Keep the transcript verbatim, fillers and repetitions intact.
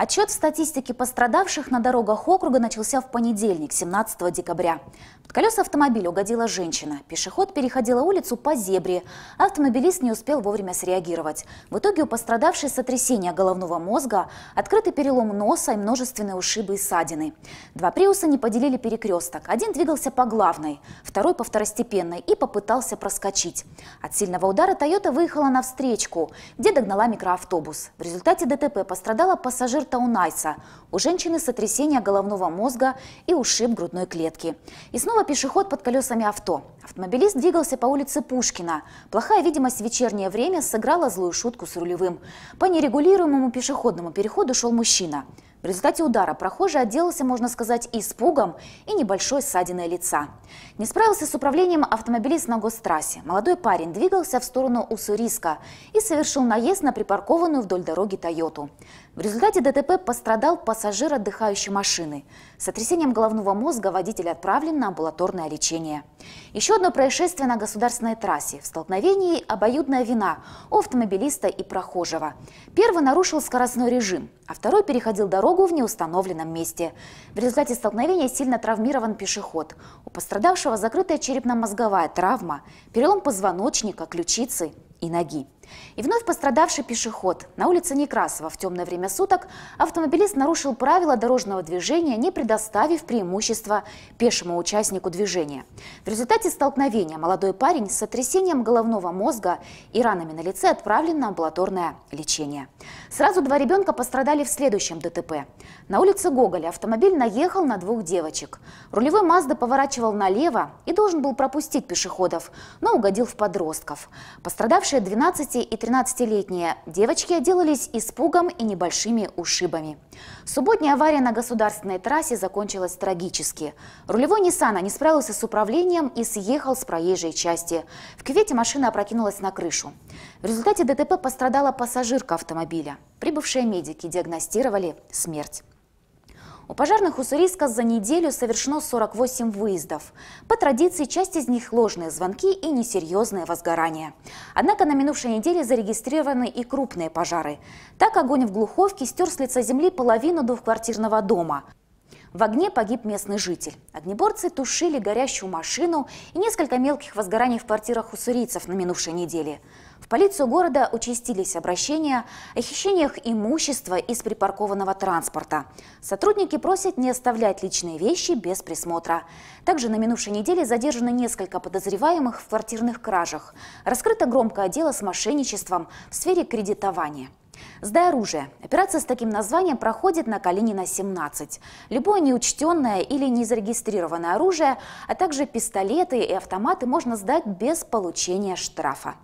Отчет статистики пострадавших на дорогах округа начался в понедельник, семнадцатого декабря. Под колеса автомобиля угодила женщина. Пешеход переходила улицу по зебре. Автомобилист не успел вовремя среагировать. В итоге у пострадавшей сотрясение головного мозга, открытый перелом носа и множественные ушибы и ссадины. Два приуса не поделили перекресток. Один двигался по главной, второй по второстепенной и попытался проскочить. От сильного удара «Тойота» выехала навстречку, где догнала микроавтобус. В результате ДТП пострадала пассажир Таунайса. У женщины сотрясение головного мозга и ушиб грудной клетки. И снова пешеход под колесами авто. Автомобилист двигался по улице Пушкина. Плохая видимость в вечернее время сыграла злую шутку с рулевым. По нерегулируемому пешеходному переходу шел мужчина. В результате удара прохожий отделался, можно сказать, испугом и небольшой ссадиной лица. Не справился с управлением автомобилист на гострассе. Молодой парень двигался в сторону Уссурийска и совершил наезд на припаркованную вдоль дороги «Тойоту». В результате ДТП пострадал пассажир отдыхающей машины. С сотрясением головного мозга водитель отправлен на амбулаторное лечение. Еще одно происшествие на государственной трассе. В столкновении обоюдная вина у автомобилиста и прохожего. Первый нарушил скоростной режим, а второй переходил дорогу в неустановленном месте. В результате столкновения сильно травмирован пешеход. У пострадавшего закрытая черепно-мозговая травма, перелом позвоночника, ключицы и ноги. И вновь пострадавший пешеход. На улице Некрасова в темное время суток автомобилист нарушил правила дорожного движения, не предоставив преимущества пешему участнику движения. В результате столкновения молодой парень с сотрясением головного мозга и ранами на лице отправлен на амбулаторное лечение. Сразу два ребенка пострадали в следующем ДТП. На улице Гоголя автомобиль наехал на двух девочек. Рулевой Мазды поворачивал налево и должен был пропустить пешеходов, но угодил в подростков. Пострадавшие двенадцати и тринадцатилетние девочки отделались испугом и небольшими ушибами. Субботняя авария на государственной трассе закончилась трагически. Рулевой «Ниссана» не справился с управлением и съехал с проезжей части. В кювете машина опрокинулась на крышу. В результате ДТП пострадала пассажирка автомобиля. Прибывшие медики диагностировали смерть. У пожарных Уссурийска за неделю совершено сорок восемь выездов. По традиции, часть из них – ложные звонки и несерьезные возгорания. Однако на минувшей неделе зарегистрированы и крупные пожары. Так, огонь в Глуховке стер с лица земли половину двухквартирного дома. В огне погиб местный житель. Огнеборцы тушили горящую машину и несколько мелких возгораний в квартирах уссурийцев на минувшей неделе. В полицию города участились обращения о хищениях имущества из припаркованного транспорта. Сотрудники просят не оставлять личные вещи без присмотра. Также на минувшей неделе задержано несколько подозреваемых в квартирных кражах. Раскрыто громкое дело с мошенничеством в сфере кредитования. «Сдай оружие». Операция с таким названием проходит на Калинина, семнадцать. Любое неучтенное или незарегистрированное оружие, а также пистолеты и автоматы можно сдать без получения штрафа.